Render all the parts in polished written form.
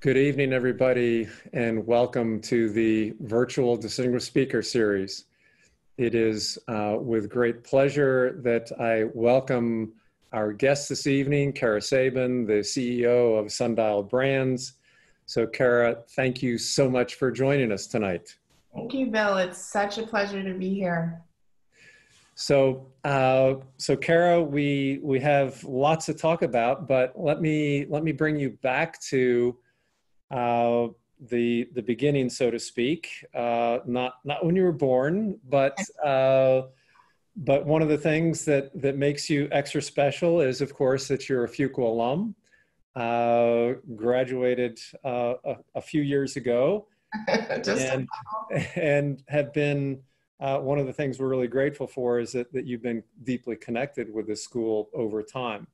Good evening, everybody, and welcome to the virtual Distinguished Speaker Series. It is with great pleasure that I welcome our guest this evening, Cara Sabin, the CEO of Sundial Brands. So, Cara, thank you so much for joining us tonight. Thank you, Bill. It's such a pleasure to be here. So, Cara, we have lots to talk about, but let me bring you back to the beginning, so to speak, not when you were born, but one of the things that makes you extra special is, of course, that you're a Fuqua alum, graduated a few years ago, and have been, one of the things we're really grateful for is that you've been deeply connected with the school over time.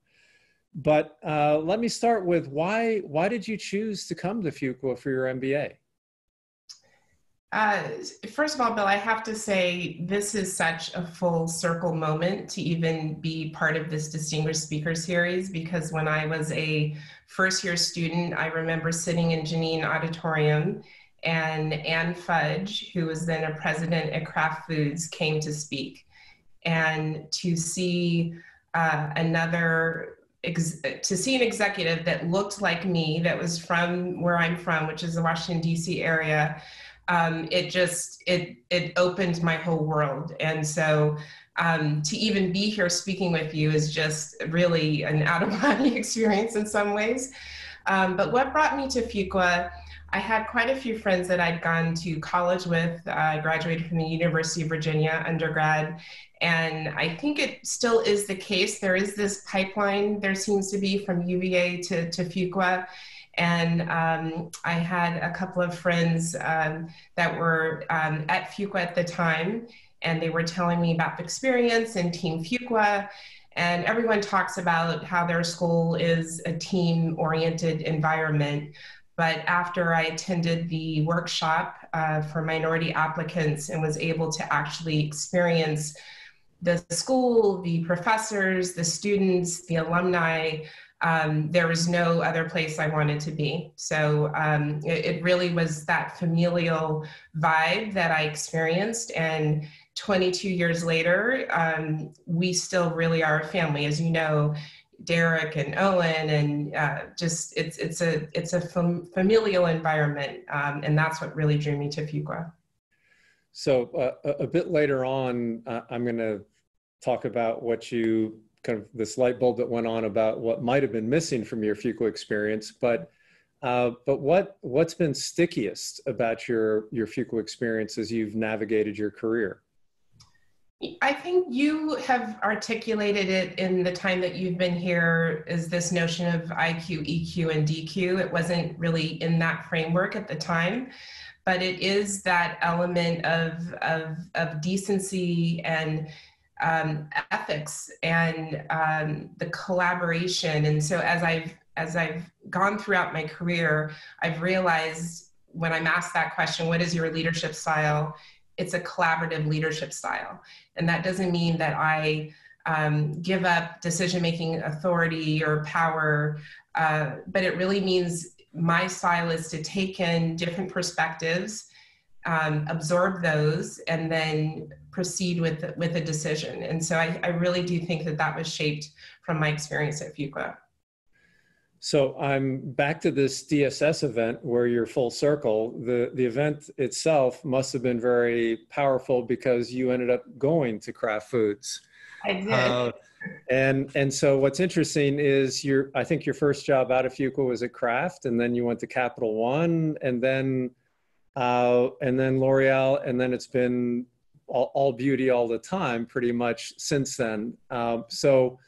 But let me start with why did you choose to come to Fuqua for your MBA? First of all, Bill, I have to say this is such a full circle moment to even be part of this Distinguished Speaker Series, because when I was a first-year student, I remember sitting in Janine Auditorium and Anne Fudge, who was then a president at Kraft Foods, came to speak. And to see an executive that looked like me, that was from where I'm from, which is the Washington, D.C. area, it opened my whole world. And so to even be here speaking with you is just really an out-of-body experience in some ways. But what brought me to Fuqua, I had quite a few friends that I'd gone to college with. I graduated from the University of Virginia undergrad, and I think it still is the case. There is this pipeline, there seems to be, from UVA to Fuqua, and I had a couple of friends that were at Fuqua at the time, and they were telling me about the experience and Team Fuqua. And everyone talks about how their school is a team-oriented environment. But after I attended the workshop for minority applicants and was able to actually experience the school, the professors, the students, the alumni, there was no other place I wanted to be. So it really was that familial vibe that I experienced. And 22 years later, we still really are a family, as you know. Derek and Owen, and just it's a familial environment, and that's what really drew me to Fuqua. So a bit later on, I'm going to talk about what you kind of, this light bulb that went on about what might have been missing from your Fuqua experience. But what's been stickiest about your Fuqua experience as you've navigated your career? I think you have articulated it in the time that you've been here, is this notion of IQ, EQ, and DQ. It wasn't really in that framework at the time, but it is that element of decency and ethics and the collaboration. And so as I've gone throughout my career, I've realized when I'm asked that question, what is your leadership style? It's a collaborative leadership style. And that doesn't mean that I give up decision-making authority or power, but it really means my style is to take in different perspectives, absorb those, and then proceed with a decision. And so I really do think that was shaped from my experience at Fuqua. So I'm back to this DSS event where you're full circle. The event itself must have been very powerful because you ended up going to Kraft Foods. I did. And so what's interesting is I think your first job out of Fuqua was at Kraft, and then you went to Capital One, and then L'Oreal, and then it's been all beauty all the time pretty much since then. So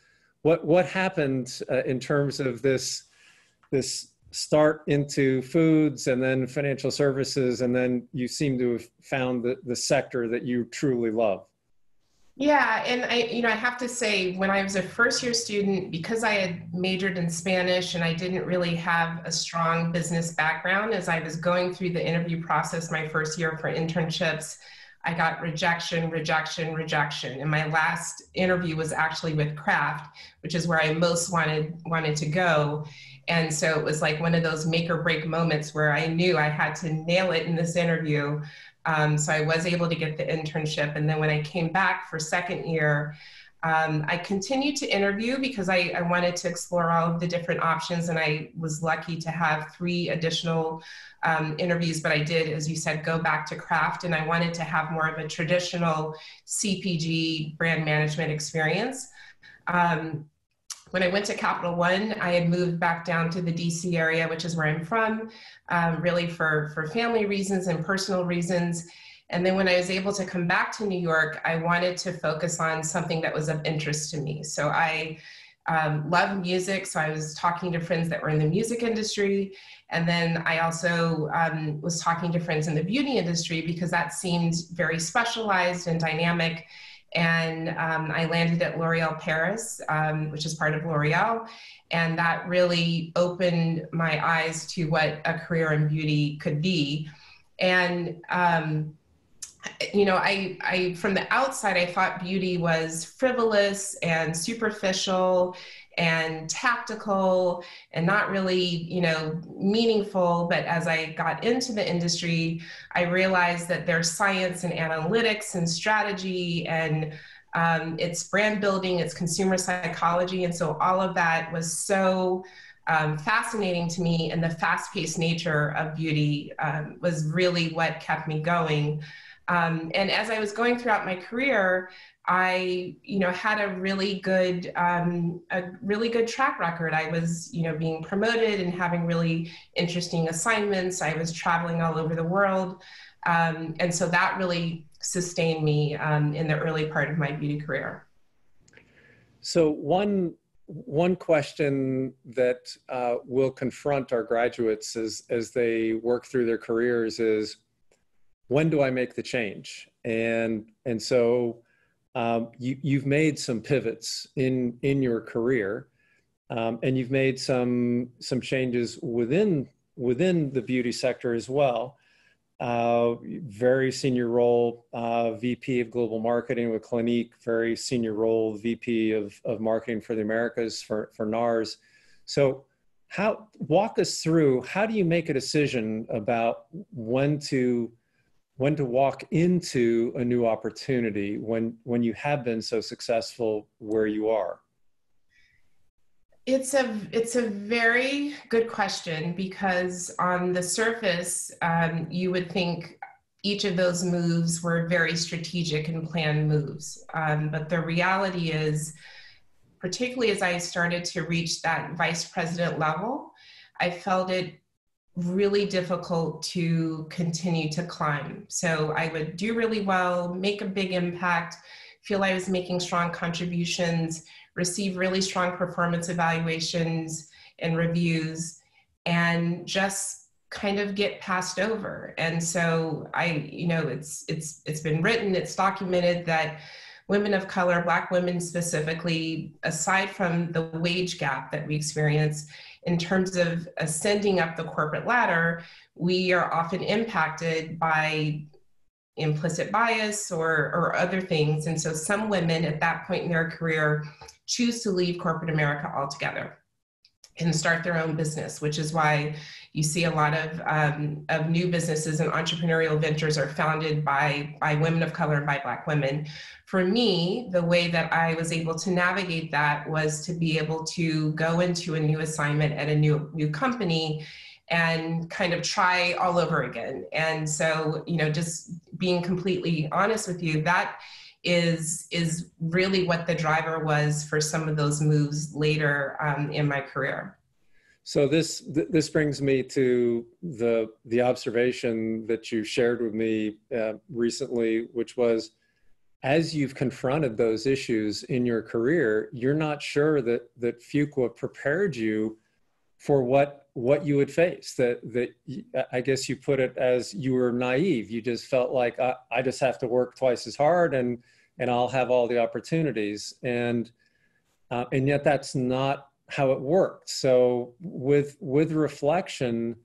what happened in terms of this start into foods and then financial services, and then you seem to have found the sector that you truly love? Yeah, and I have to say, when I was a first-year student, because I had majored in Spanish and I didn't really have a strong business background, as I was going through the interview process my first year for internships, I got rejection, rejection, rejection. And my last interview was actually with Kraft, which is where I most wanted to go. And so it was like one of those make or break moments where I knew I had to nail it in this interview. So I was able to get the internship. And then when I came back for second year, I continued to interview because I wanted to explore all of the different options, and I was lucky to have 3 additional interviews, but I did, as you said, go back to Kraft, and I wanted to have more of a traditional CPG brand management experience. When I went to Capital One, I had moved back down to the DC area, which is where I'm from, really for family reasons and personal reasons. And then when I was able to come back to New York, I wanted to focus on something that was of interest to me. So I love music, so I was talking to friends that were in the music industry. And then I also was talking to friends in the beauty industry because that seemed very specialized and dynamic. And I landed at L'Oreal Paris, which is part of L'Oreal. And that really opened my eyes to what a career in beauty could be. And you know, I from the outside, I thought beauty was frivolous and superficial and tactical and not really, you know, meaningful. But as I got into the industry, I realized that there's science and analytics and strategy and it's brand building, it's consumer psychology. And so all of that was so fascinating to me, and the fast-paced nature of beauty was really what kept me going. And as I was going throughout my career, I, you know, had a really good track record. I was, you know, being promoted and having really interesting assignments. I was traveling all over the world. And so that really sustained me in the early part of my beauty career. So one question that will confront our graduates as they work through their careers is, when do I make the change? And so you've made some pivots in your career, and you've made some changes within the beauty sector as well. Very senior role, VP of Global Marketing with Clinique, very senior role, VP of Marketing for the Americas for NARS. So walk us through, how do you make a decision about when to walk into a new opportunity when you have been so successful where you are? It's a very good question, because on the surface, you would think each of those moves were very strategic and planned moves. But the reality is, particularly as I started to reach that vice president level, I felt it really difficult to continue to climb. So I would do really well, make a big impact, feel I was making strong contributions, receive really strong performance evaluations and reviews, and just kind of get passed over. And so I, you know, it's been written, it's documented that women of color, Black women specifically, aside from the wage gap that we experience, in terms of ascending up the corporate ladder, we are often impacted by implicit bias or other things. And so some women at that point in their career choose to leave corporate America altogether and start their own business, which is why you see a lot of new businesses and entrepreneurial ventures are founded by women of color and by Black women. For me, the way that I was able to navigate that was to be able to go into a new assignment at a new company and kind of try all over again. And so, you know, just being completely honest with you, that is really what the driver was for some of those moves later in my career. So this brings me to the observation that you shared with me recently, which was, as you've confronted those issues in your career, you're not sure that Fuqua prepared you for what you would face. That I guess you put it as, you were naive. You just felt like, I just have to work twice as hard and I'll have all the opportunities. And yet that's not how it worked. So with reflection,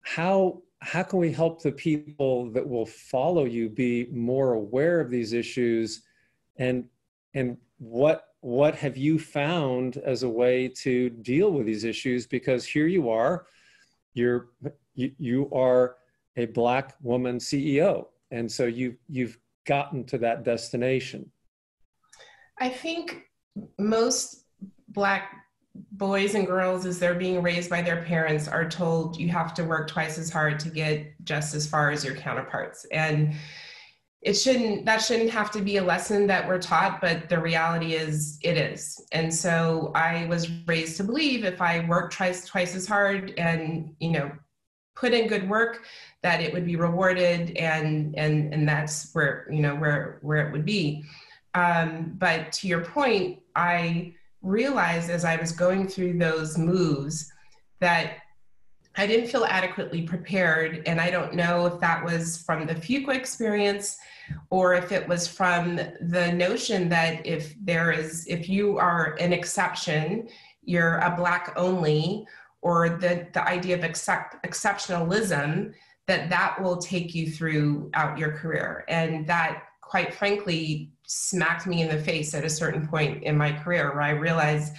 how can we help the people that will follow you be more aware of these issues and what what have you found as a way to deal with these issues? Because here you are, you are a Black woman CEO, and so you've gotten to that destination. I think most Black boys and girls, as they're being raised by their parents, are told you have to work twice as hard to get just as far as your counterparts. And it shouldn't, that shouldn't have to be a lesson that we're taught, but the reality is it is. And so I was raised to believe if I worked twice as hard and, you know, put in good work, that it would be rewarded, and that's where, you know, where it would be. But to your point, I realized as I was going through those moves that I didn't feel adequately prepared. And I don't know if that was from the Fuqua experience or if it was from the notion that if you are an exception, you're a Black only, or the idea of exceptionalism, that will take you throughout your career. And that, quite frankly, smacked me in the face at a certain point in my career where I realized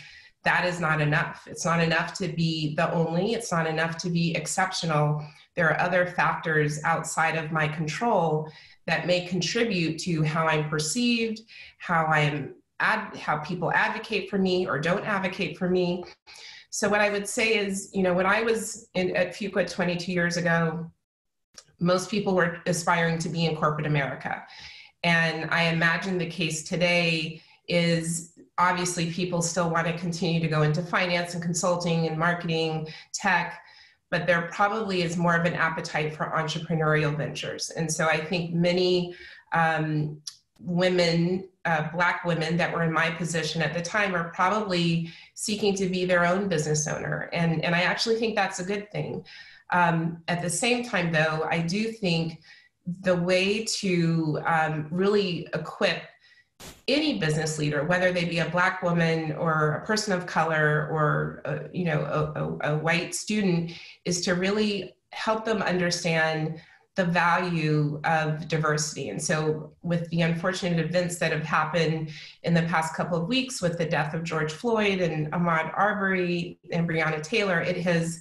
that is not enough. It's not enough to be the only, it's not enough to be exceptional. There are other factors outside of my control that may contribute to how I'm perceived, how people advocate for me or don't advocate for me. So what I would say is, you know, when I was at Fuqua 22 years ago, most people were aspiring to be in corporate America. And I imagine the case today is obviously people still want to continue to go into finance and consulting and marketing, tech, but there probably is more of an appetite for entrepreneurial ventures. And so I think many women, Black women that were in my position at the time, are probably seeking to be their own business owner. And I actually think that's a good thing. At the same time, though, I do think the way to really equip any business leader, whether they be a Black woman or a person of color or a white student, is to really help them understand the value of diversity. And so with the unfortunate events that have happened in the past couple of weeks with the death of George Floyd and Ahmaud Arbery and Breonna Taylor, it has,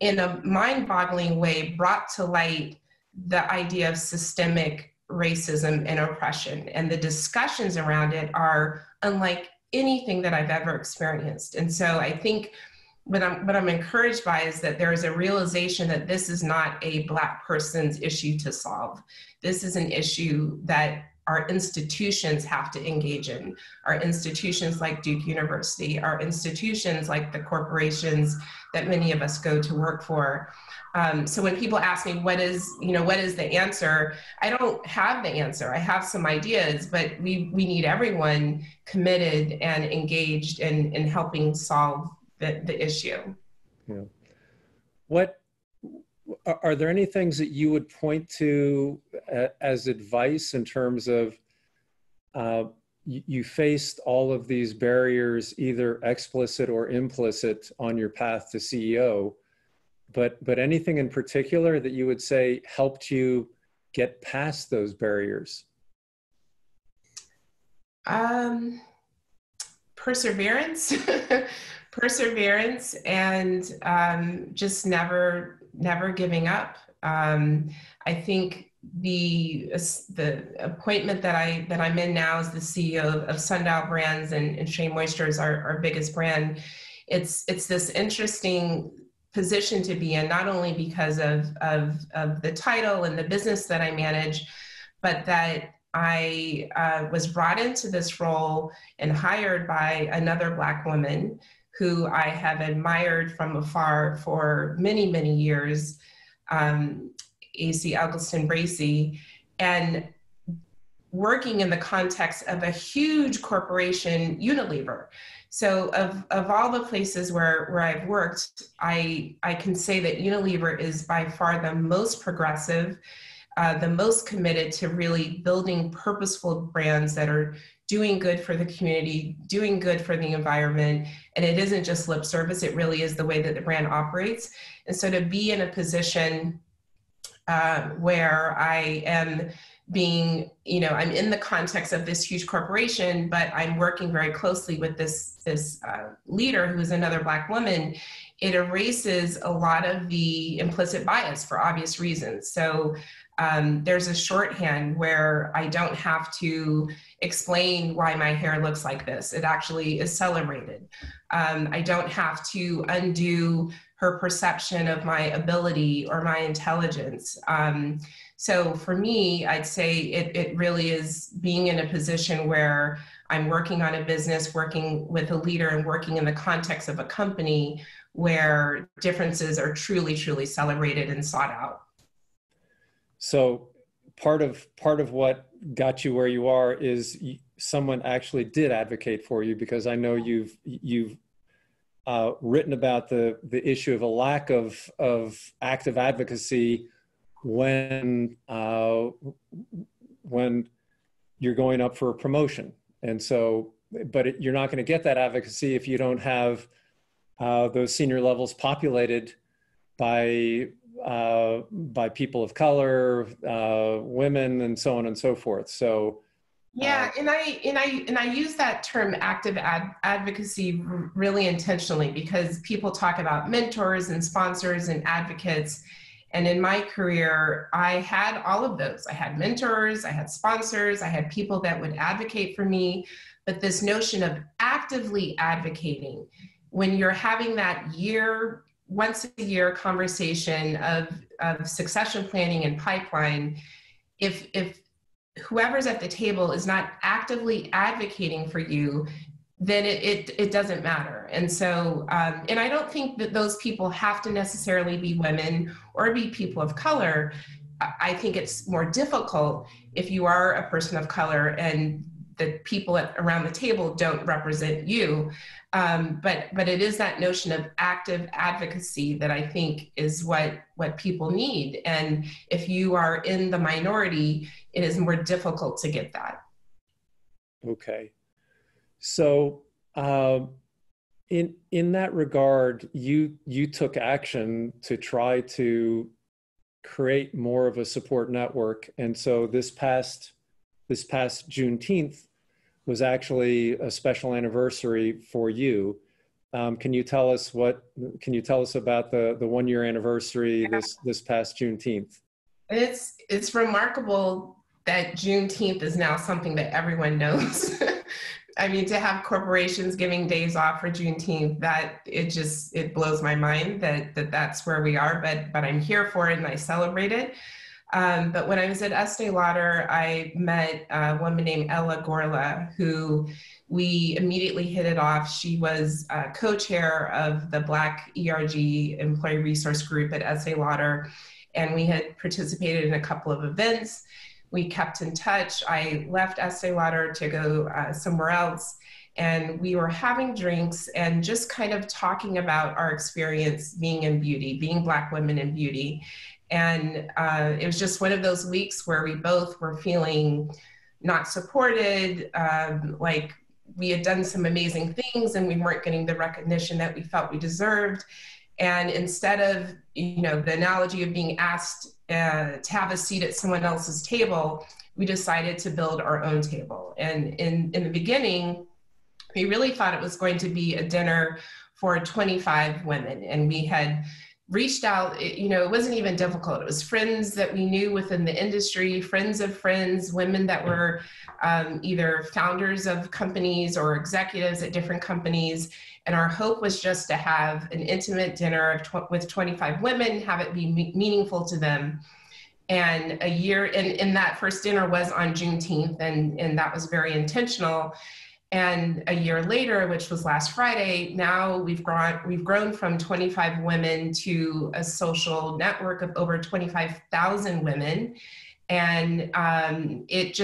in a mind-boggling way, brought to light the idea of systemic racism and oppression. And the discussions around it are unlike anything that I've ever experienced. And so I think what I'm encouraged by is that there is a realization that this is not a Black person's issue to solve. This is an issue that our institutions have to engage in. Our institutions like Duke University, our institutions like the corporations that many of us go to work for. So when people ask me what is the answer, I don't have the answer. I have some ideas, but we need everyone committed and engaged in helping solve the issue. Yeah. What are there any things that you would point to as advice in terms of you faced all of these barriers, either explicit or implicit, on your path to CEO? But anything in particular that you would say helped you get past those barriers? Perseverance, perseverance, and just never giving up. I think the appointment that I'm in now as the CEO of Sundial Brands and Shea Moisture is our biggest brand. It's this interesting position to be in, not only because of the title and the business that I manage, but that I was brought into this role and hired by another Black woman who I have admired from afar for many, many years, A.C. Egleston Bracey, and working in the context of a huge corporation, Unilever. So of all the places where I've worked, I can say that Unilever is by far the most progressive, the most committed to really building purposeful brands that are doing good for the community, doing good for the environment. And it isn't just lip service, it really is the way that the brand operates. And so to be in a position where I am being, you know, I'm in the context of this huge corporation, but I'm working very closely with this leader who is another Black woman, it erases a lot of the implicit bias for obvious reasons. So there's a shorthand where I don't have to explain why my hair looks like this. It actually is celebrated. I don't have to undo her perception of my ability or my intelligence. So for me, I'd say it really is being in a position where I'm working on a business, working with a leader, and working in the context of a company where differences are truly, truly celebrated and sought out. So part of what got you where you are is someone actually did advocate for you, because I know you've written about the issue of a lack of active advocacy when you're going up for a promotion. And so, but you're not going to get that advocacy if you don't have those senior levels populated by people of color, women, and so on and so forth. So yeah, and I use that term active advocacy really intentionally, because people talk about mentors and sponsors and advocates. And in my career, I had all of those. I had mentors, I had sponsors, I had people that would advocate for me. But this notion of actively advocating, when you're having that once a year conversation of succession planning and pipeline, if whoever's at the table is not actively advocating for you, then it doesn't matter. And so, and I don't think that those people have to necessarily be women or be people of color. I think it's more difficult if you are a person of color and the people around the table don't represent you. But it is that notion of active advocacy that I think is what people need. And if you are in the minority, it is more difficult to get that. Okay. So in that regard, you took action to try to create more of a support network. And so this past Juneteenth was actually a special anniversary for you. Can you tell us about the 1 year anniversary this past Juneteenth? It's remarkable that Juneteenth is now something that everyone knows. I mean, to have corporations giving days off for Juneteenth, it blows my mind that's where we are, but I'm here for it and I celebrate it. But when I was at Estee Lauder, I met a woman named Ella Gorla, who we immediately hit it off. She was co-chair of the Black ERG Employee Resource Group at Estee Lauder, and we had participated in a couple of events. We kept in touch. I left Estee Lauder to go somewhere else, and we were having drinks and just kind of talking about our experience being in beauty, being Black women in beauty. And it was just one of those weeks where we both were feeling not supported, like we had done some amazing things and we weren't getting the recognition that we felt we deserved. And instead of, you know, the analogy of being asked to have a seat at someone else's table, we decided to build our own table. And in the beginning, we really thought it was going to be a dinner for 25 women. And we had reached out, you know, it wasn't even difficult. It was friends that we knew within the industry, friends of friends, women that were either founders of companies or executives at different companies. And our hope was just to have an intimate dinner with 25 women, have it be meaningful to them. And and that first dinner was on Juneteenth, and that was very intentional. And a year later, which was last Friday, now we've grown from 25 women to a social network of over 25,000 women. And it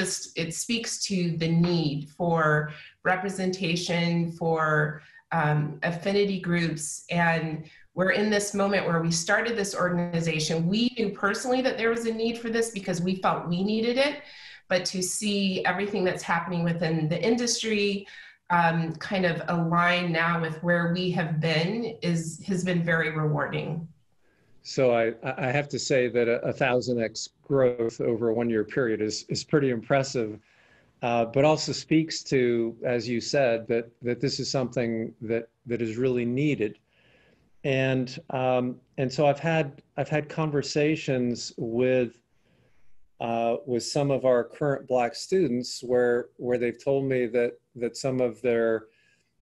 speaks to the need for representation, for affinity groups. And we're in this moment where we started this organization. We knew personally that there was a need for this because we felt we needed it. But to see everything that's happening within the industry kind of align now with where we have been has been very rewarding. So I have to say that a 1,000x growth over a 1-year period is pretty impressive, but also speaks to, as you said, that this is something that is really needed. And so I've had conversations with some of our current Black students where they've told me that some of their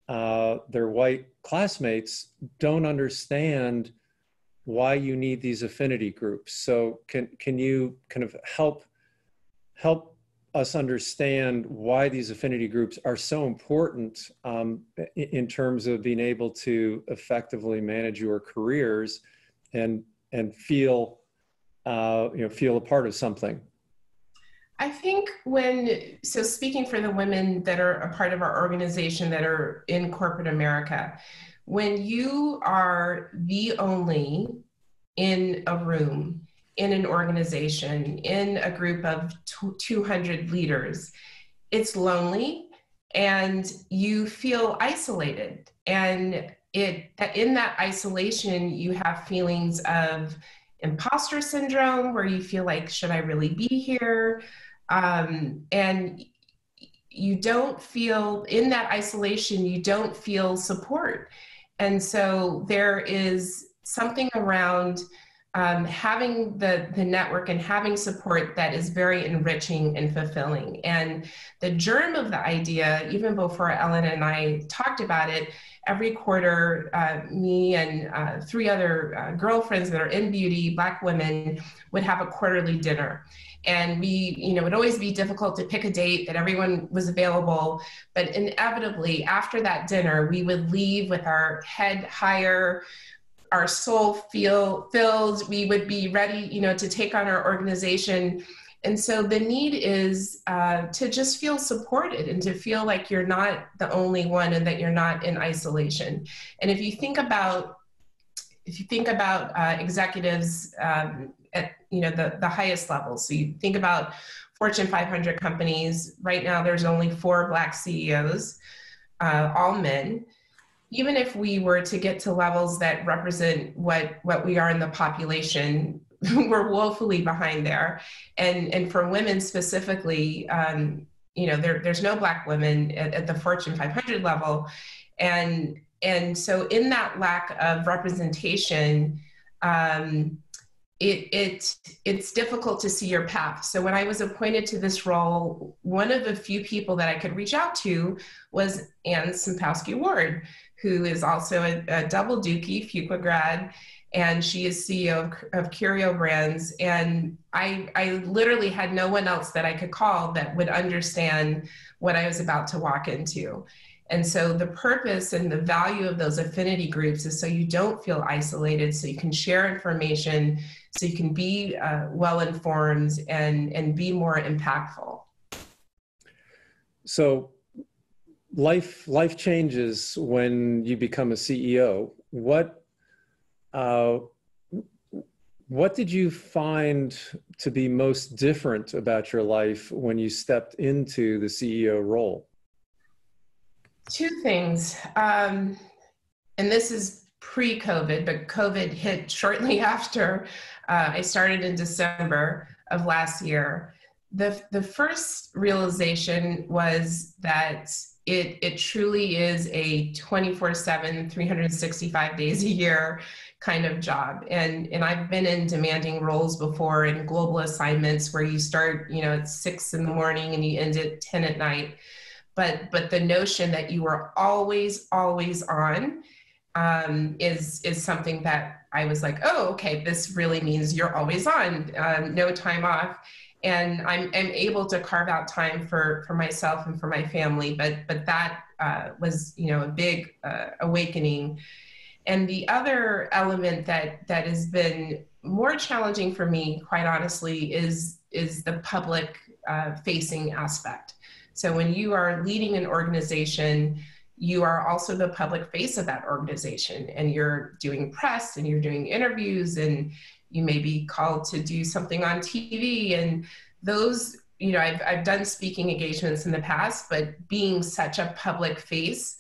white classmates don't understand why you need these affinity groups. So can you kind of help us understand why these affinity groups are so important in terms of being able to effectively manage your careers and feel feel a part of something? I think speaking for the women that are a part of our organization that are in corporate America, when you are the only in a room, in an organization, in a group of 200 leaders, it's lonely and you feel isolated. And in that isolation, you have feelings of imposter syndrome where you feel like, should I really be here? And you don't feel, in that isolation, you don't feel support. And so there is something around having the network and having support that is very enriching and fulfilling. And the germ of the idea, even before Ellen and I talked about it, every quarter, me and 3 other girlfriends that are in beauty, Black women, would have a quarterly dinner. And we, it would always be difficult to pick a date that everyone was available, but inevitably after that dinner, we would leave with our head higher, our soul filled, we would be ready, to take on our organization. And so the need is to just feel supported and to feel like you're not the only one and that you're not in isolation. And if you think about executives at the highest level, so you think about Fortune 500 companies, right now there's only 4 Black CEOs, all men. Even if we were to get to levels that represent what we are in the population, we're woefully behind there. And for women specifically, there's no Black women at the Fortune 500 level. And so in that lack of representation, it's difficult to see your path. So when I was appointed to this role, one of the few people that I could reach out to was Anne Sempowski Ward, who is also a double Dookie, Fuqua grad, and she is CEO of Curio Brands. And I literally had no one else that I could call that would understand what I was about to walk into. And so the purpose and the value of those affinity groups is so you don't feel isolated, so you can share information, so you can be well-informed and be more impactful. So life changes when you become a CEO. What did you find to be most different about your life when you stepped into the CEO role? 2 things, and this is pre-COVID, but COVID hit shortly after. I started in December of last year. The first realization was that it truly is a 24/7, 365 days a year kind of job. And I've been in demanding roles before in global assignments where you start, at 6 in the morning and you end at 10 at night. But the notion that you are always on is something that I was like, oh, okay, this really means you're always on, no time off. And I'm able to carve out time for myself and for my family, but that was a big awakening. And the other element that has been more challenging for me, quite honestly, is the public facing aspect. So when you are leading an organization, you are also the public face of that organization, and you're doing press and you're doing interviews and you may be called to do something on TV. And those, I've done speaking engagements in the past, but being such a public face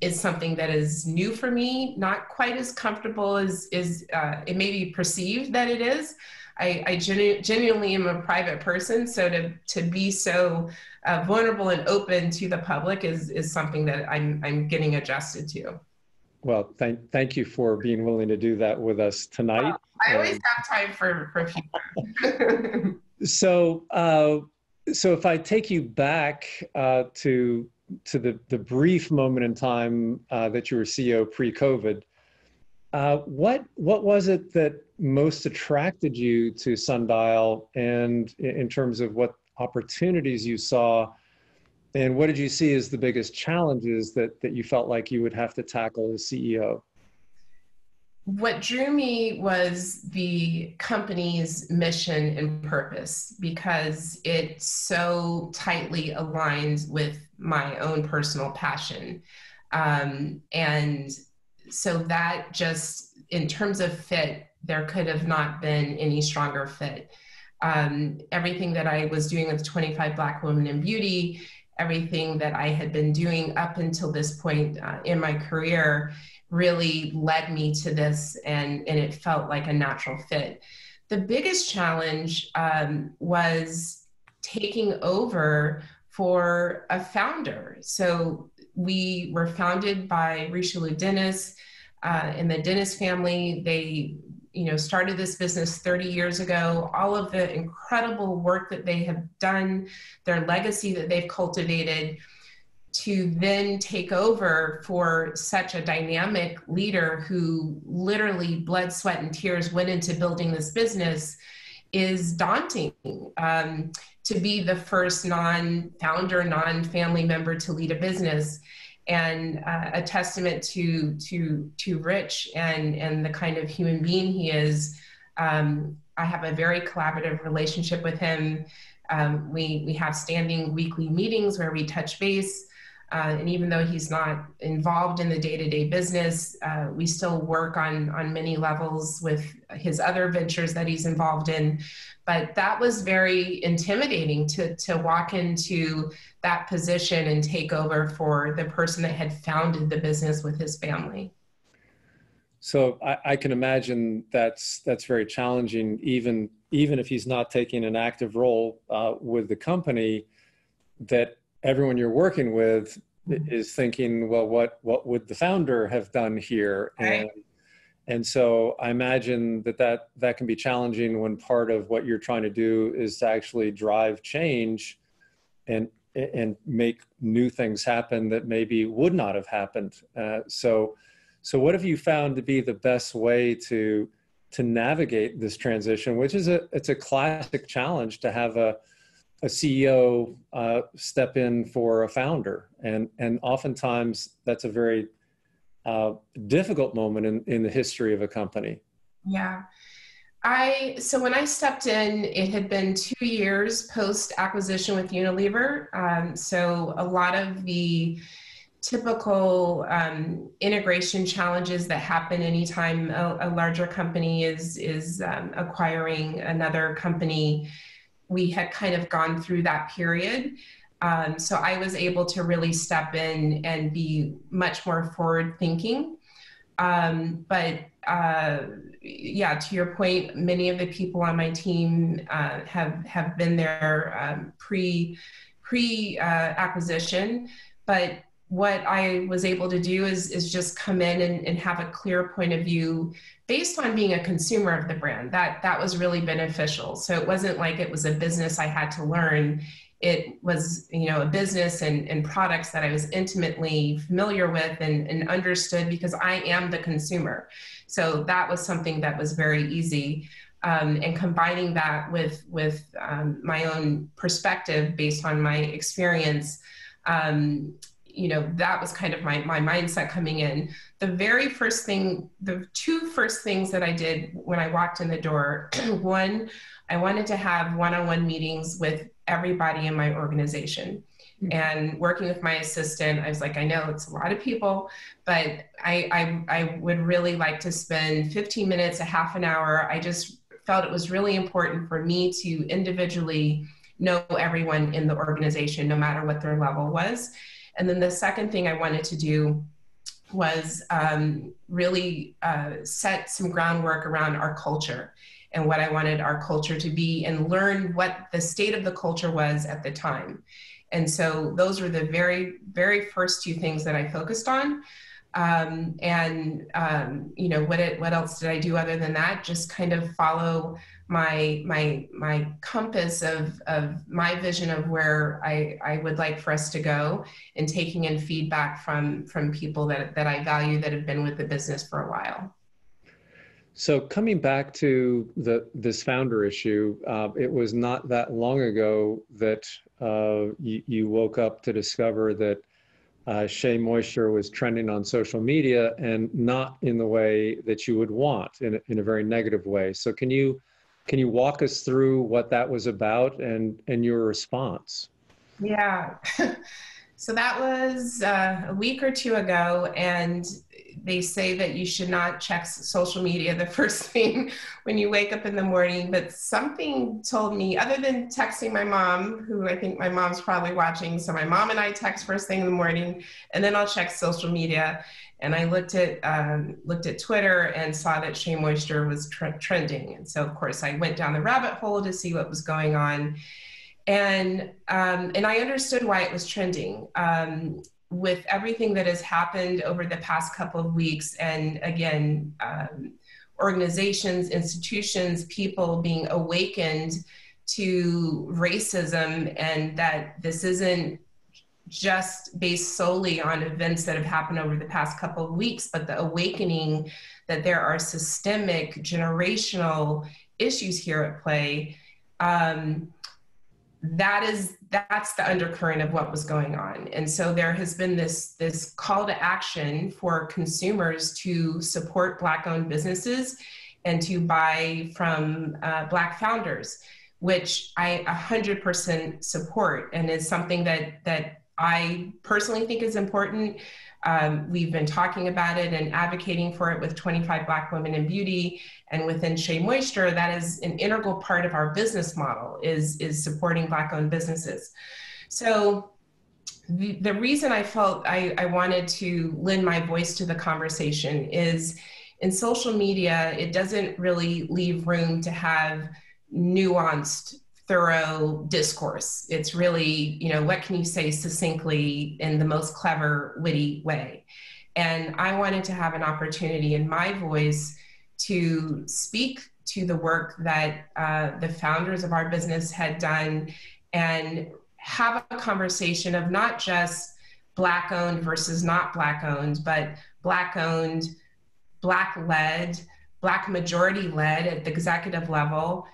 is something that is new for me, not quite as comfortable as it may be perceived that it is. I genuinely am a private person, so to be so vulnerable and open to the public is something that I'm getting adjusted to. Well, thank you for being willing to do that with us tonight. Well, I always have time for people. So if I take you back to the brief moment in time that you were CEO pre-COVID, what was it that most attracted you to Sundial, and in terms of what opportunities you saw, and what did you see as the biggest challenges that you felt like you would have to tackle as CEO? What drew me was the company's mission and purpose, because it so tightly aligned with my own personal passion. And so that just, in terms of fit, there could have not been any stronger fit. Everything that I was doing with 25 Black Women in Beauty, everything that I had been doing up until this point in my career really led me to this, and it felt like a natural fit. The biggest challenge was taking over for a founder. So we were founded by Richelieu Dennis and the Dennis family. They started this business 30 years ago. All of the incredible work that they have done, their legacy that they've cultivated, to then take over for such a dynamic leader who literally blood, sweat, and tears went into building this business is daunting. To be the first non-founder, non-family member to lead a business, and a testament to Rich and the kind of human being he is. I have a very collaborative relationship with him. We have standing weekly meetings where we touch base, and even though he's not involved in the day-to-day business, we still work on many levels with his other ventures that he's involved in. But that was very intimidating to walk into that position and take over for the person that had founded the business with his family. So I can imagine that's very challenging, even if he's not taking an active role with the company, that everyone you're working with is thinking, well, what would the founder have done here? Right. And so I imagine that can be challenging when part of what you're trying to do is to actually drive change and make new things happen that maybe would not have happened. So what have you found to be the best way to navigate this transition, which is it's a classic challenge to have a CEO step in for a founder, and oftentimes that's a very difficult moment in the history of a company. Yeah. So when I stepped in, it had been 2 years post-acquisition with Unilever. So a lot of the typical integration challenges that happen anytime a larger company is acquiring another company, we had kind of gone through that period. So I was able to really step in and be much more forward thinking. Yeah, to your point, many of the people on my team have been there pre-acquisition. But what I was able to do is just come in and have a clear point of view based on being a consumer of the brand. That was really beneficial. So it wasn't like it was a business I had to learn. It was, a business and products that I was intimately familiar with and understood, because I am the consumer. So that was something that was very easy. And combining that with my own perspective based on my experience, that was kind of my mindset coming in. The two first things that I did when I walked in the door, one, I wanted to have one-on-one meetings with everybody in my organization. Mm-hmm. And working with my assistant, I was like, I know it's a lot of people, but I would really like to spend 15 minutes, a half an hour. I just felt it was really important for me to individually know everyone in the organization, no matter what their level was. And then the second thing I wanted to do was really set some groundwork around our culture and what I wanted our culture to be, and learn what the state of the culture was at the time. And so those were the very, very first two things that I focused on. You know, what else did I do other than that? Just kind of follow my compass of my vision of where I would like for us to go, and taking in feedback from people that I value that have been with the business for a while. So coming back to this founder issue, it was not that long ago that you woke up to discover that Shea Moisture was trending on social media, and not in the way that you would want, in a very negative way. So can you walk us through what that was about and your response? Yeah. So that was a week or two ago, and they say that you should not check social media the first thing when you wake up in the morning, but something told me, other than texting my mom, who I think my mom's probably watching, so my mom and I text first thing in the morning, and then I'll check social media. And I looked at Twitter and saw that Shea Moisture was trending. And so of course I went down the rabbit hole to see what was going on. And I understood why it was trending. With everything that has happened over the past couple of weeks, and again, organizations, institutions, people being awakened to racism, and that this isn't just based solely on events that have happened over the past couple of weeks, but the awakening that there are systemic, generational issues here at play. That's the undercurrent of what was going on. And so there has been this call to action for consumers to support Black-owned businesses and to buy from Black founders, which I 100% support, and is something that I personally think is important. We've been talking about it and advocating for it with 25 Black Women in Beauty, and within Shea Moisture, that is an integral part of our business model, is supporting Black-owned businesses. So the reason I felt I wanted to lend my voice to the conversation is, in social media, it doesn't really leave room to have nuanced, thorough discourse. It's really, you know, what can you say succinctly in the most clever, witty way? And I wanted to have an opportunity in my voice to speak to the work that the founders of our business had done, and have a conversation of not just Black-owned versus not Black-owned, but Black-owned, Black-led, Black majority-led at the executive level,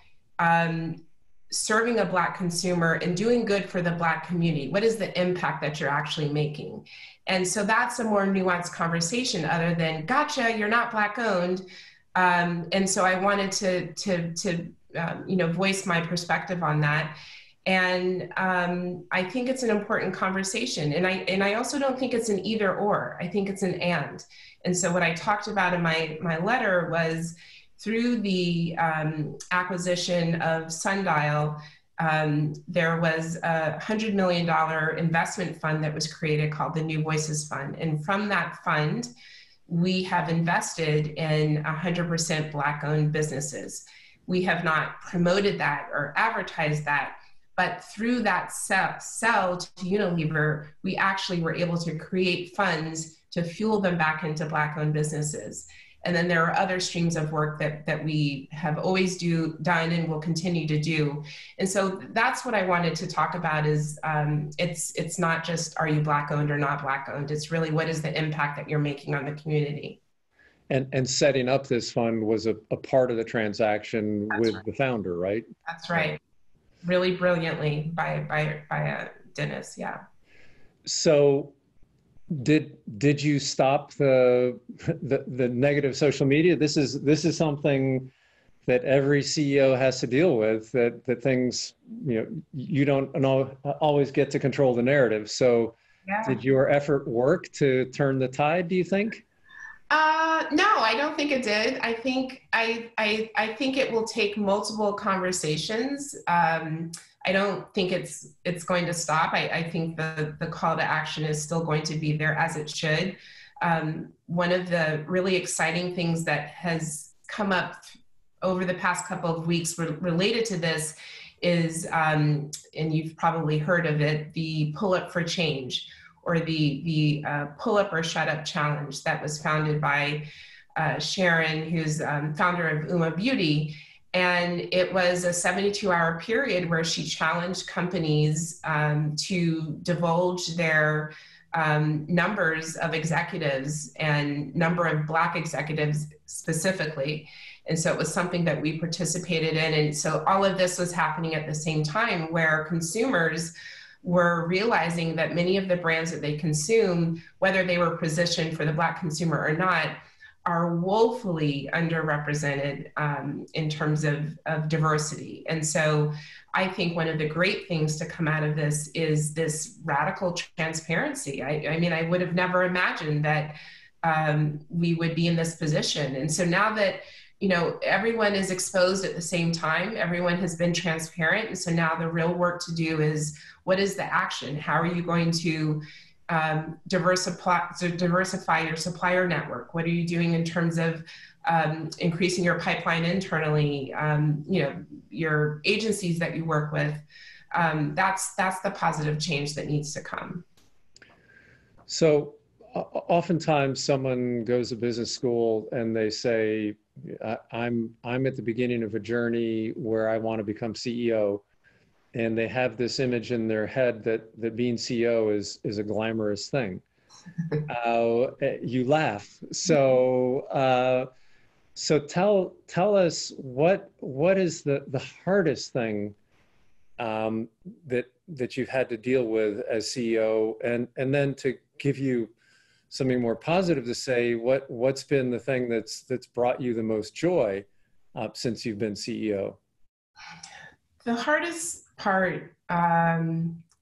serving a Black consumer and doing good for the Black community. What is the impact that you're actually making? And so that's a more nuanced conversation, other than, gotcha, you're not Black owned. And so I wanted to you know, voice my perspective on that. And I think it's an important conversation. And I also don't think it's an either or, I think it's an and. And so what I talked about in my letter was, through the acquisition of Sundial, there was a $100 million investment fund that was created called the New Voices Fund. And from that fund, we have invested in 100% Black-owned businesses. We have not promoted that or advertised that, but through that sell to Unilever, we actually were able to create funds to fuel them back into Black-owned businesses. And then there are other streams of work that we have always done and will continue to do. And so that's what I wanted to talk about is, it's not just, are you Black-owned or not Black-owned? It's really, what is the impact that you're making on the community? And setting up this fund was a part of the transaction with the founder, right? That's right. Really brilliantly by Dennis, yeah. So did you stop the negative social media? This is something that every CEO has to deal with, that things, you know, you don't always get to control the narrative. So yeah. Did your effort work to turn the tide, do you think? No, I don't think it did. I think I think it will take multiple conversations. I don't think it's going to stop. I think the call to action is still going to be there as it should. One of the really exciting things that has come up over the past couple of weeks related to this is, and you've probably heard of it, the Pull Up for Change, or the Pull Up or Shut Up Challenge that was founded by Sharon, who's founder of Uma Beauty. And it was a 72-hour period where she challenged companies to divulge their numbers of executives, and number of Black executives specifically. And so it was something that we participated in. And so all of this was happening at the same time, where consumers were realizing that many of the brands that they consume, whether they were positioned for the Black consumer or not, are woefully underrepresented in terms of diversity. And so I think one of the great things to come out of this is this radical transparency. I mean, I would have never imagined that we would be in this position. And so now that, you know, everyone is exposed at the same time, everyone has been transparent. And so now the real work to do is, what is the action? How are you going to diversify your supplier network? What are you doing in terms of increasing your pipeline internally? You know, your agencies that you work with. That's the positive change that needs to come. So oftentimes someone goes to business school and they say, I'm at the beginning of a journey where I want to become CEO. And they have this image in their head that being CEO is a glamorous thing. You laugh. So tell us what is the hardest thing that you've had to deal with as CEO, and then to give you something more positive to say, what's been the thing that's brought you the most joy since you've been CEO? The hardest part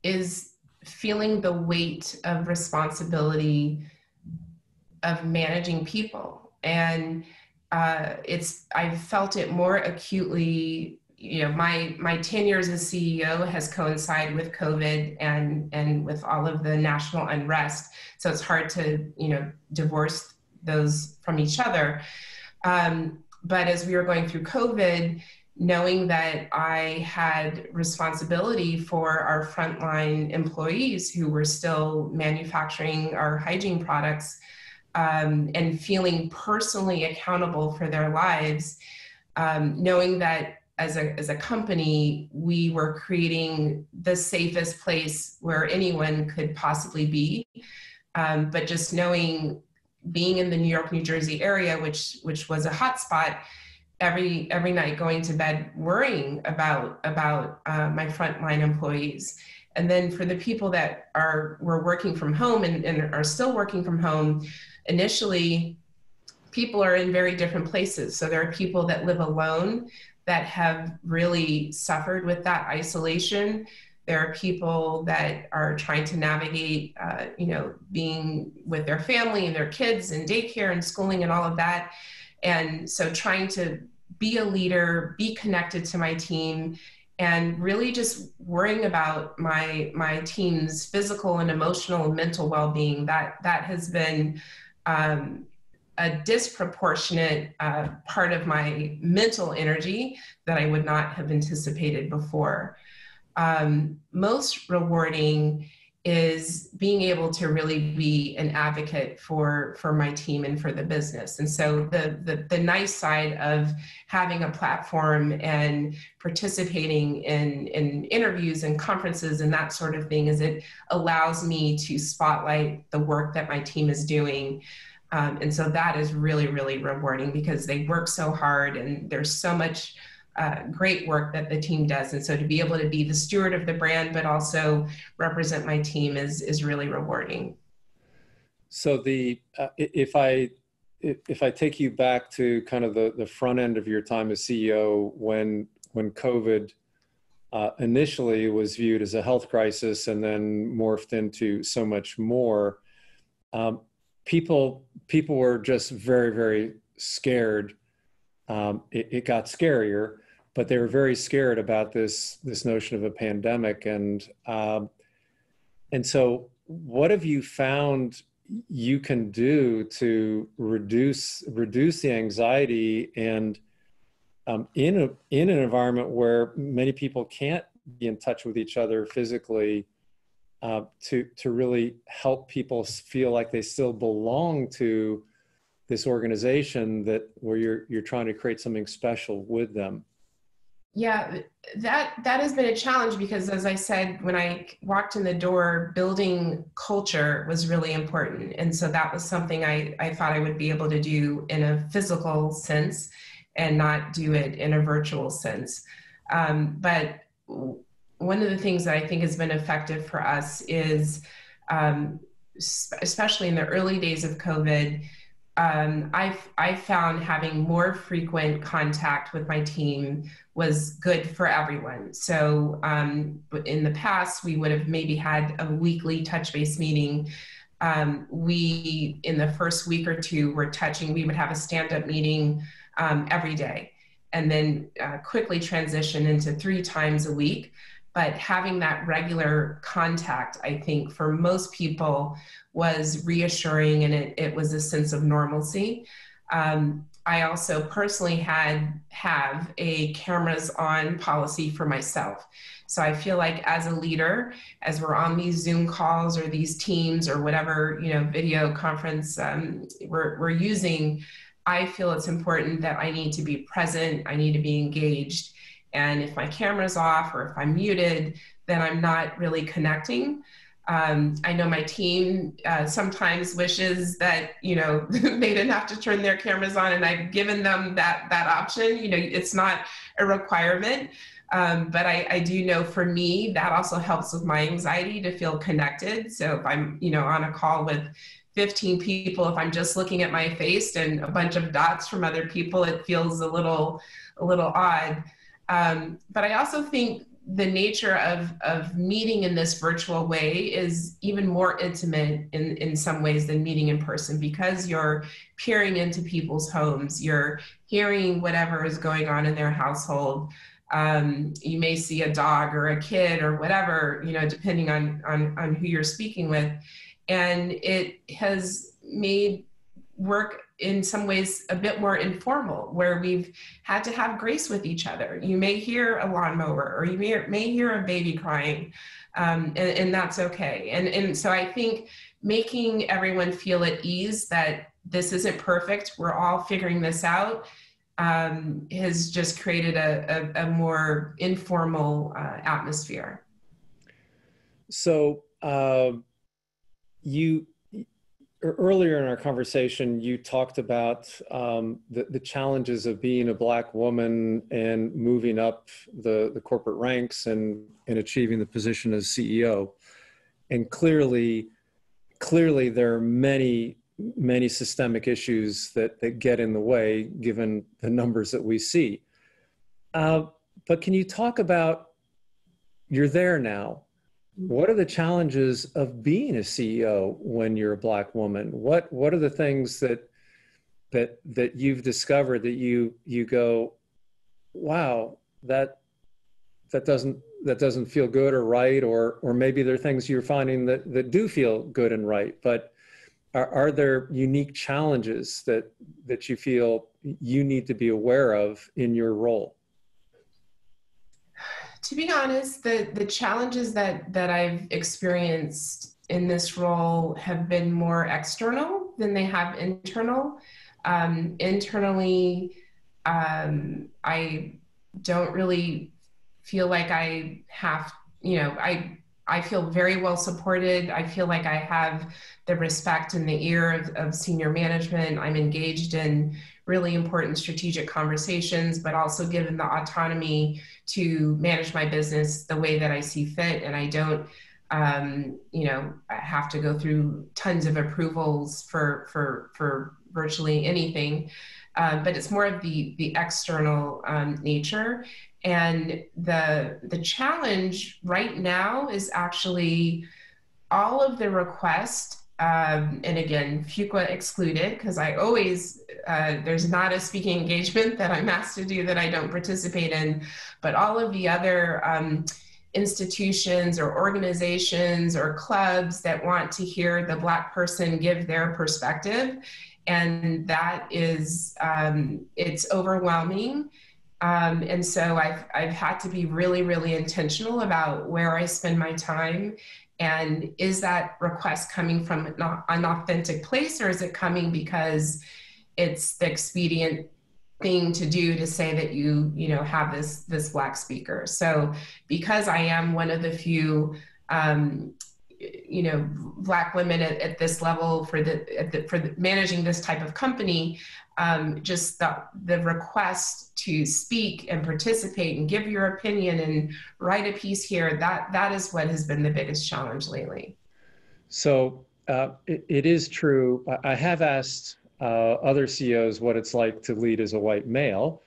is feeling the weight of responsibility of managing people. And I've felt it more acutely. You know, my 10 years as CEO has coincided with COVID and with all of the national unrest. So it's hard to, you know, divorce those from each other. But as we were going through COVID, knowing that I had responsibility for our frontline employees who were still manufacturing our hygiene products, and feeling personally accountable for their lives, knowing that as a company, we were creating the safest place where anyone could possibly be. But just knowing, being in the New York, New Jersey area, which was a hot spot, every night going to bed worrying about my frontline employees. And then for the people that were working from home and are still working from home, initially, people are in very different places. So there are people that live alone that have really suffered with that isolation. There are people that are trying to navigate, you know, being with their family and their kids and daycare and schooling and all of that. And so trying to be a leader, be connected to my team, and really just worrying about my team's physical and emotional and mental well-being, that has been a disproportionate part of my mental energy that I would not have anticipated before. Most rewarding is being able to really be an advocate for my team and for the business. And so the nice side of having a platform and participating in interviews and conferences and that sort of thing is it allows me to spotlight the work that my team is doing. And so that is really, really rewarding, because they work so hard and there's so much great work that the team does. And so to be able to be the steward of the brand, but also represent my team is really rewarding. So if I take you back to kind of the front end of your time as CEO, when COVID initially was viewed as a health crisis and then morphed into so much more, people were just very, very scared. It got scarier, but they were very scared about this notion of a pandemic. And so what have you found you can do to reduce the anxiety and in an environment where many people can't be in touch with each other physically, to really help people feel like they still belong to this organization that where you're trying to create something special with them? Yeah, that has been a challenge because, as I said, when I walked in the door, building culture was really important. And so that was something I thought I would be able to do in a physical sense and not do it in a virtual sense. But one of the things that I think has been effective for us is, especially in the early days of COVID, I found having more frequent contact with my team was good for everyone. So in the past, we would have maybe had a weekly touch base meeting. We, in the first week or two, we would have a stand-up meeting every day, and then quickly transition into 3 times a week. But having that regular contact, I think, for most people was reassuring, and it was a sense of normalcy. I also personally have a cameras on policy for myself. So I feel like as a leader, as we're on these Zoom calls or these Teams or whatever, video conference we're using, I feel it's important that I need to be present, I need to be engaged. And if my camera's off or if I'm muted, then I'm not really connecting. I know my team sometimes wishes that, they didn't have to turn their cameras on, and I've given them that option. It's not a requirement, but I do know for me, that also helps with my anxiety to feel connected. So if I'm, on a call with 15 people, if I'm just looking at my face and a bunch of dots from other people, it feels a little odd. But I also think the nature of meeting in this virtual way is even more intimate in some ways than meeting in person, because you're peering into people's homes, you're hearing whatever is going on in their household. You may see a dog or a kid or whatever, depending on who you're speaking with. And it has made work in some ways a bit more informal, where we've had to have grace with each other. You may hear a lawnmower, or you may hear a baby crying, and that's okay. And so I think making everyone feel at ease that this isn't perfect, we're all figuring this out, has just created a more informal atmosphere. So earlier in our conversation, you talked about the challenges of being a Black woman and moving up the corporate ranks and achieving the position as CEO. And clearly there are many systemic issues that get in the way, given the numbers that we see. But can you talk about, you're there now, what are the challenges of being a CEO when you're a Black woman? What are the things that you've discovered that you go, wow, that doesn't feel good or right, or maybe there are things you're finding that do feel good and right, but are there unique challenges that you feel you need to be aware of in your role? To be honest, the challenges that I've experienced in this role have been more external than they have internal. Internally, I don't really feel like I have, I feel very well supported. I feel like I have the respect and the ear of senior management. I'm engaged in really important strategic conversations, but also given the autonomy to manage my business the way that I see fit. And I don't, have to go through tons of approvals for virtually anything. But it's more of the external nature. And the challenge right now is actually all of the requests And again, Fuqua excluded, because I always, there's not a speaking engagement that I'm asked to do that I don't participate in, but all of the other institutions or organizations or clubs that want to hear the Black person give their perspective. And that is, it's overwhelming. And so I've had to be really, really intentional about where I spend my time. And is that request coming from an authentic place, or is it coming because it's the expedient thing to do to say that you know, have this Black speaker? So because I am one of the few, you know, Black women at this level for managing this type of company, just the request to speak and participate and give your opinion and write a piece here, that is what has been the biggest challenge lately. So it is true. I have asked other CEOs what it's like to lead as a white male.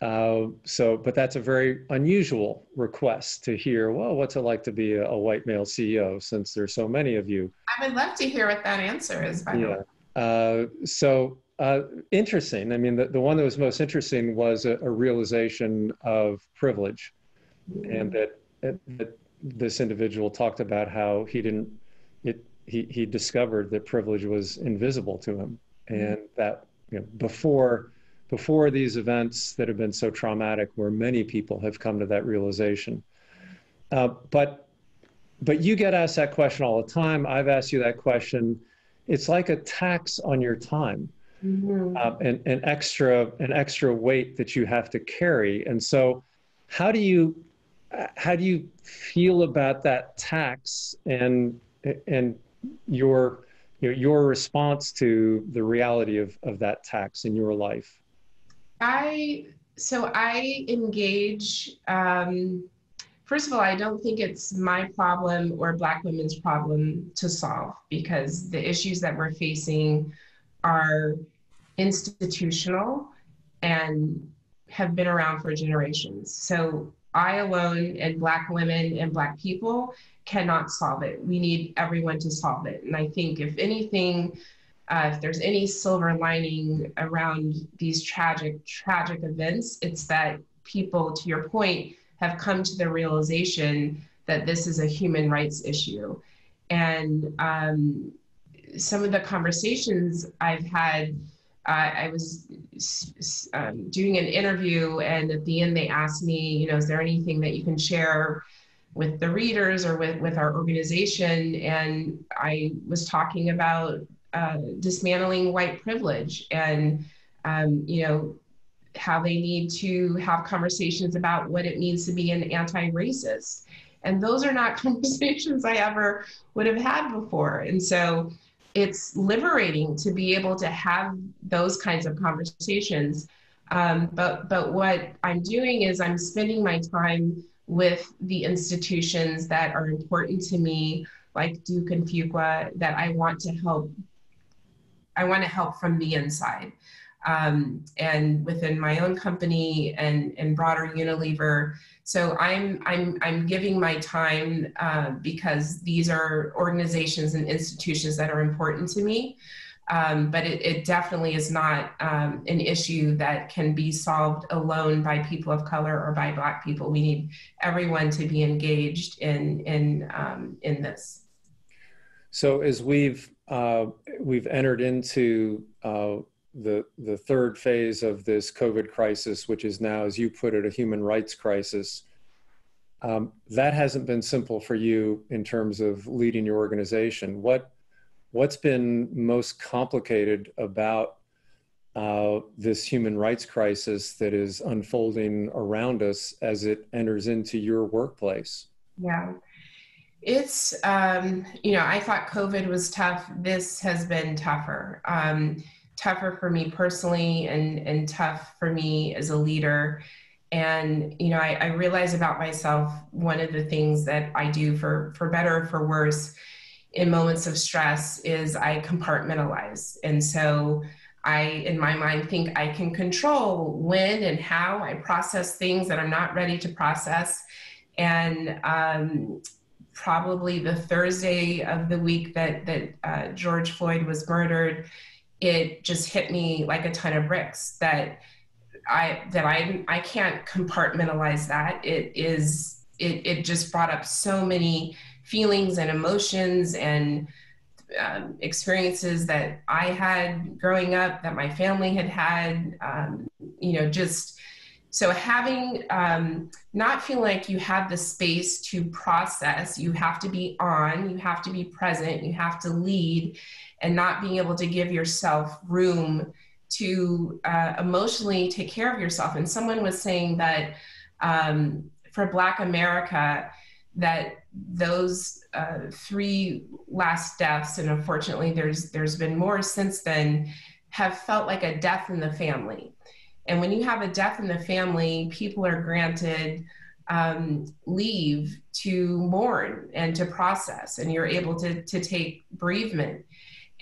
But that's a very unusual request to hear, well, what's it like to be a white male CEO, since there's so many of you? I would love to hear what that answer is, by the way. Interesting. I mean, the one that was most interesting was a realization of privilege. Mm-hmm. And that this individual talked about how he discovered that privilege was invisible to him. Mm-hmm. And that, you know, before these events that have been so traumatic, where many people have come to that realization. But you get asked that question all the time. I've asked you that question. It's like a tax on your time, mm-hmm. And an extra weight that you have to carry. And so how do you feel about that tax and your response to the reality of that tax in your life? So I engage, first of all, I don't think it's my problem or Black women's problem to solve, because the issues that we're facing are institutional and have been around for generations. So I alone, and Black women and Black people, cannot solve it. We need everyone to solve it. And I think if anything, if there's any silver lining around these tragic events, it's that people, to your point, have come to the realization that this is a human rights issue. And some of the conversations I've had, I was doing an interview, and at the end they asked me, you know, is there anything that you can share with the readers or with our organization? And I was talking about dismantling white privilege, and you know, how they need to have conversations about what it means to be an anti-racist. And those are not conversations I ever would have had before. And so it's liberating to be able to have those kinds of conversations. But what I'm doing is I'm spending my time with the institutions that are important to me, like Duke and Fuqua, that I want to help. I want to help from the inside, and within my own company and broader Unilever. So I'm giving my time because these are organizations and institutions that are important to me. But it definitely is not an issue that can be solved alone by people of color or by Black people. We need everyone to be engaged in this. So as we've entered into the third phase of this COVID crisis, which is now, as you put it, a human rights crisis, that hasn't been simple for you in terms of leading your organization. What's been most complicated about this human rights crisis that is unfolding around us as it enters into your workplace? Yeah, it's, you know, I thought COVID was tough. This has been tougher. Tougher for me personally, and tough for me as a leader. And, you know, I realize about myself, one of the things that I do for better or for worse in moments of stress is I compartmentalize. And so I, in my mind, think I can control when and how I process things that I'm not ready to process. And probably the Thursday of the week that George Floyd was murdered, it just hit me like a ton of bricks that I can't compartmentalize that. It just brought up so many feelings and emotions and experiences that I had growing up, that my family had, so having, not feel like you have the space to process, you have to be on, you have to be present, you have to lead, and not being able to give yourself room to emotionally take care of yourself. And someone was saying that for Black America, that those three last deaths, and unfortunately there's been more since then, have felt like a death in the family. And when you have a death in the family, people are granted leave to mourn and to process, and you're able to take bereavement.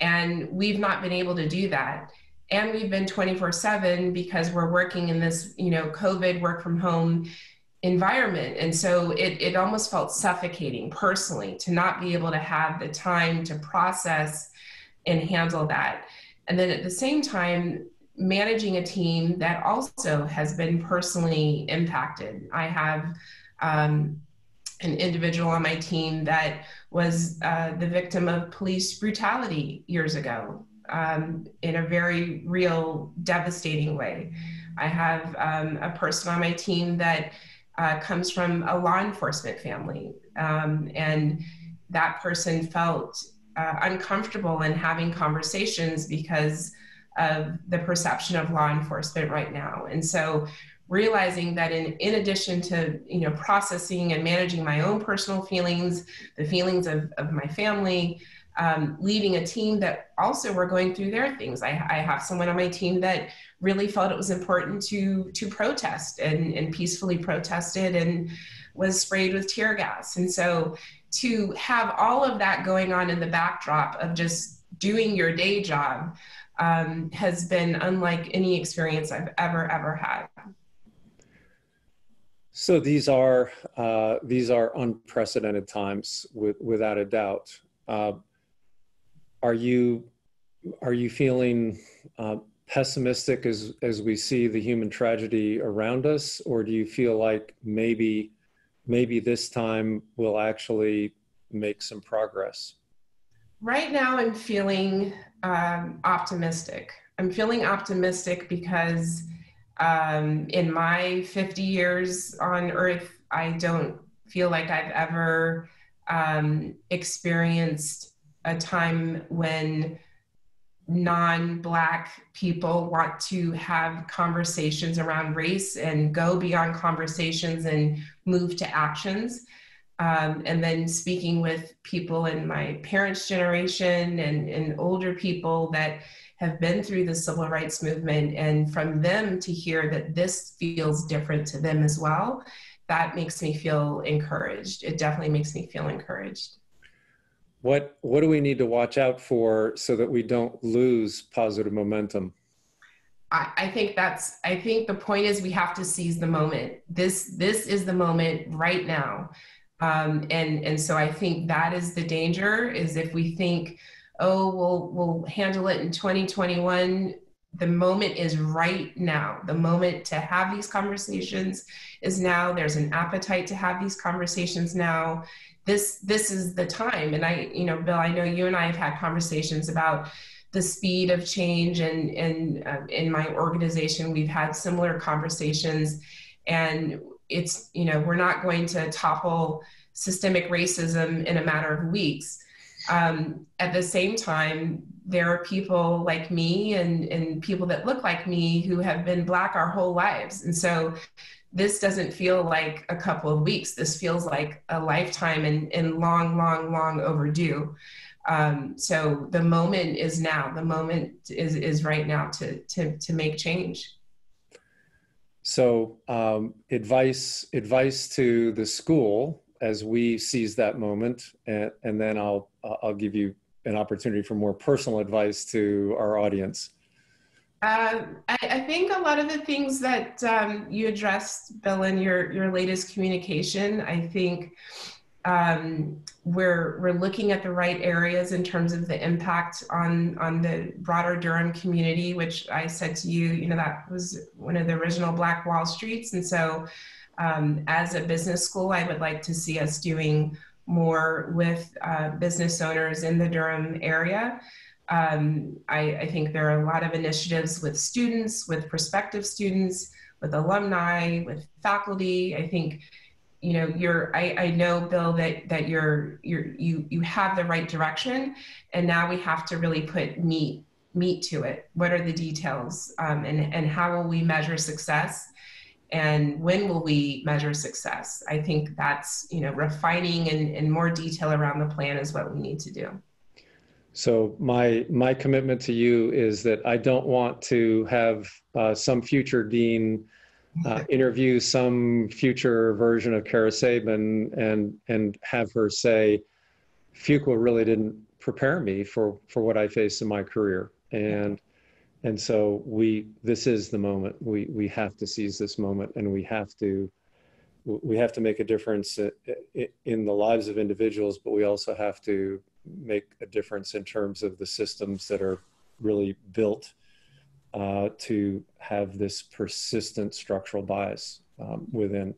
And we've not been able to do that. And we've been 24/7 because we're working in this, COVID work from home environment. And so it almost felt suffocating personally to not be able to have the time to process and handle that. And then at the same time, managing a team that also has been personally impacted. I have an individual on my team that was the victim of police brutality years ago in a very real, devastating way. I have a person on my team that comes from a law enforcement family, and that person felt uncomfortable in having conversations because of the perception of law enforcement right now. And so realizing that in addition to processing and managing my own personal feelings, the feelings of my family, leading a team that also were going through their things. I have someone on my team that really felt it was important to protest and peacefully protested and was sprayed with tear gas. And so to have all of that going on in the backdrop of just doing your day job has been unlike any experience I've ever had. So these are unprecedented times, without a doubt. Are you feeling pessimistic as we see the human tragedy around us, or do you feel like maybe this time we'll actually make some progress? Right now, I'm feeling optimistic. I'm feeling optimistic because in my 50 years on Earth, I don't feel like I've ever experienced a time when non-Black people want to have conversations around race and go beyond conversations and move to actions. And then speaking with people in my parents' generation and older people that have been through the civil rights movement, and from them to hear that this feels different to them as well, that makes me feel encouraged. It definitely makes me feel encouraged. What do we need to watch out for so that we don't lose positive momentum? I think the point is we have to seize the moment. This is the moment right now. And so I think that is the danger, is if we think, oh, we'll handle it in 2021, the moment is right now. The moment to have these conversations is now. There's an appetite to have these conversations now. This is the time. And Bill, I know you and I have had conversations about the speed of change, and in my organization, we've had similar conversations, and it's, we're not going to topple systemic racism in a matter of weeks. At the same time, there are people like me and people that look like me who have been Black our whole lives. And so this doesn't feel like a couple of weeks. This feels like a lifetime and long, long, long overdue. So the moment is now. The moment is right now to make change. So advice to the school as we seize that moment, and then I'll give you an opportunity for more personal advice to our audience. I think a lot of the things that you addressed, Bill, in your latest communication, I think we're looking at the right areas in terms of the impact on the broader Durham community, which I said to you, you know, that was one of the original Black Wall Streets. And so as a business school, I would like to see us doing more with business owners in the Durham area. I think there are a lot of initiatives with students, with prospective students, with alumni, with faculty. I think, you know, I know, Bill, that you have the right direction, and now we have to really put meat to it. What are the details, and how will we measure success, and when will we measure success? I think that's, you know, refining and more detail around the plan is what we need to do. So my commitment to you is that I don't want to have some future dean interview some future version of Cara Sabin and have her say, Fuqua really didn't prepare me for what I faced in my career. And so this is the moment. We have to seize this moment, and we have to make a difference in the lives of individuals, but we also have to make a difference in terms of the systems that are really built to have this persistent structural bias within.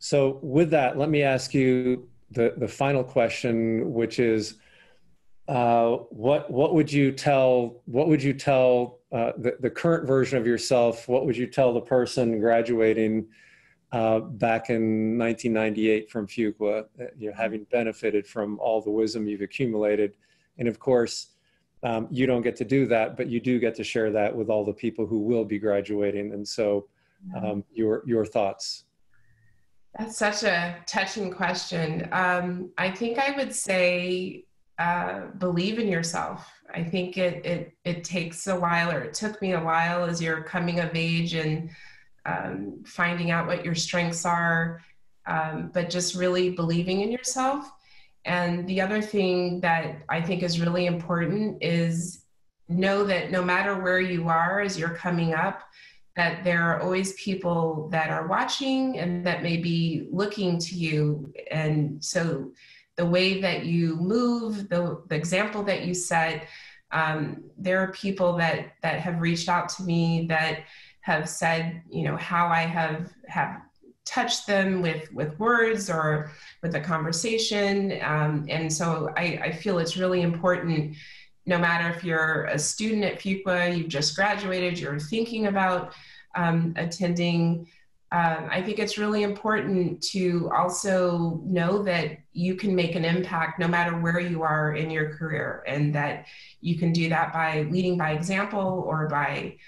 So with that, let me ask you the final question, which is, what would you tell the current version of yourself? What would you tell the person graduating back in 1998 from Fuqua, you know, having benefited from all the wisdom you've accumulated? And of course, you don't get to do that, but you do get to share that with all the people who will be graduating. And so your thoughts. That's such a touching question. I think I would say, believe in yourself. I think it takes a while, or it took me a while, as you're coming of age and finding out what your strengths are, but just really believing in yourself. And the other thing that I think is really important is know that no matter where you are as you're coming up, that there are always people that are watching and that may be looking to you. And so the way that you move, the example that you set, there are people that have reached out to me that have said, you know, how I have touch them with words or with a conversation. And so I feel it's really important, no matter if you're a student at Fuqua, you've just graduated, you're thinking about attending. I think it's really important to also know that you can make an impact no matter where you are in your career, and that you can do that by leading by example or by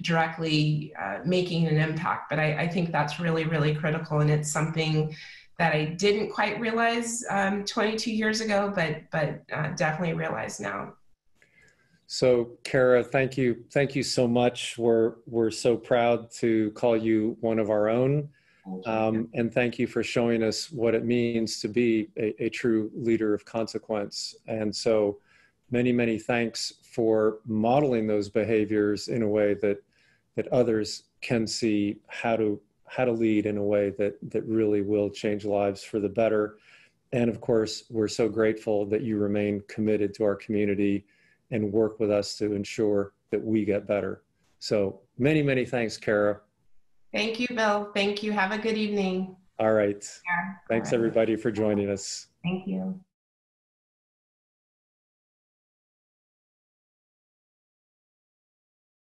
directly making an impact. But I think that's really, really critical. And it's something that I didn't quite realize 22 years ago, but definitely realize now. So Cara, thank you. Thank you so much. We're so proud to call you one of our own. And thank you for showing us what it means to be a true leader of consequence. And so many, many thanks for modeling those behaviors in a way that others can see how to lead in a way that really will change lives for the better. And of course, we're so grateful that you remain committed to our community and work with us to ensure that we get better. So many, many thanks, Cara. Thank you, Bill. Thank you. Have a good evening. All right. Yeah. Thanks, everybody, for joining us. Thank you.